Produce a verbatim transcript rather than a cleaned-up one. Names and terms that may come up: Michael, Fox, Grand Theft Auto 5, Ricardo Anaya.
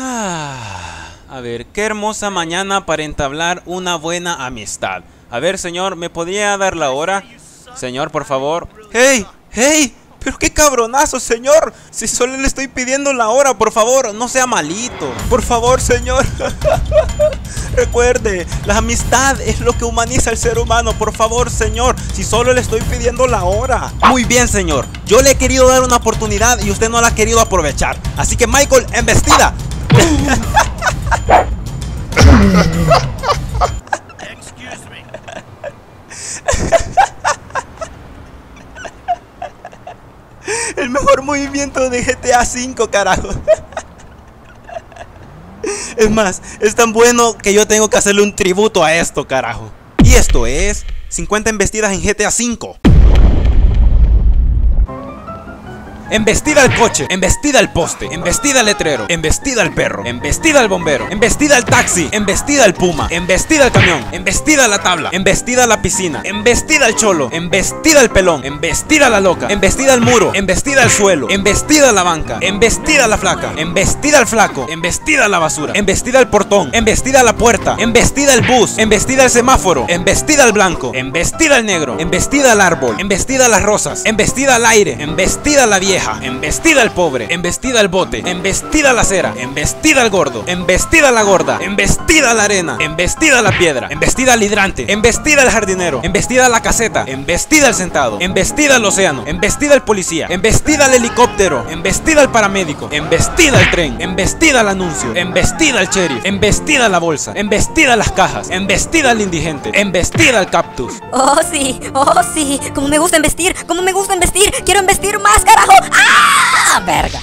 Ah, a ver, qué hermosa mañana para entablar una buena amistad. A ver, señor, ¿me podría dar la hora? Señor, por favor. ¡Hey! ¡Hey! ¡Pero qué cabronazo, señor! Si solo le estoy pidiendo la hora, por favor, no sea malito. Por favor, señor. Recuerde, la amistad es lo que humaniza al ser humano. Por favor, señor, si solo le estoy pidiendo la hora. Muy bien, señor. Yo le he querido dar una oportunidad y usted no la ha querido aprovechar. Así que, Michael, embestida. Excuse me. El mejor movimiento de G T A cinco, carajo. Es más, es tan bueno que yo tengo que hacerle un tributo a esto, carajo. Y esto es cincuenta embestidas en G T A cinco. Embestida al coche, embestida al poste, embestida al letrero, embestida al perro, embestida al bombero, embestida al taxi, embestida al puma, embestida al camión, embestida a la tabla, embestida a la piscina, embestida al cholo, embestida al pelón, embestida a la loca, embestida al muro, embestida al suelo, embestida a la banca, embestida a la flaca, embestida al flaco, embestida a la basura, embestida al portón, embestida a la puerta, embestida al bus, embestida al semáforo, embestida al blanco, embestida al negro, embestida al árbol, embestida a las rosas, embestida al aire, embestida a la vieja, embestida al pobre, embestida al bote, embestida a la acera, embestida al gordo, embestida a la gorda, embestida a la arena, embestida a la piedra, embestida al hidrante, embestida al jardinero, embestida a la caseta, embestida al sentado, embestida al océano, embestida al policía, embestida al helicóptero, embestida al paramédico, embestida al tren, embestida al anuncio, embestida al sheriff, embestida a la bolsa, embestida a las cajas, embestida al indigente, embestida al cactus. Oh sí, oh sí, como me gusta embestir, como me gusta embestir, quiero embestir más, carajo. ¡Ah! ¡Verga!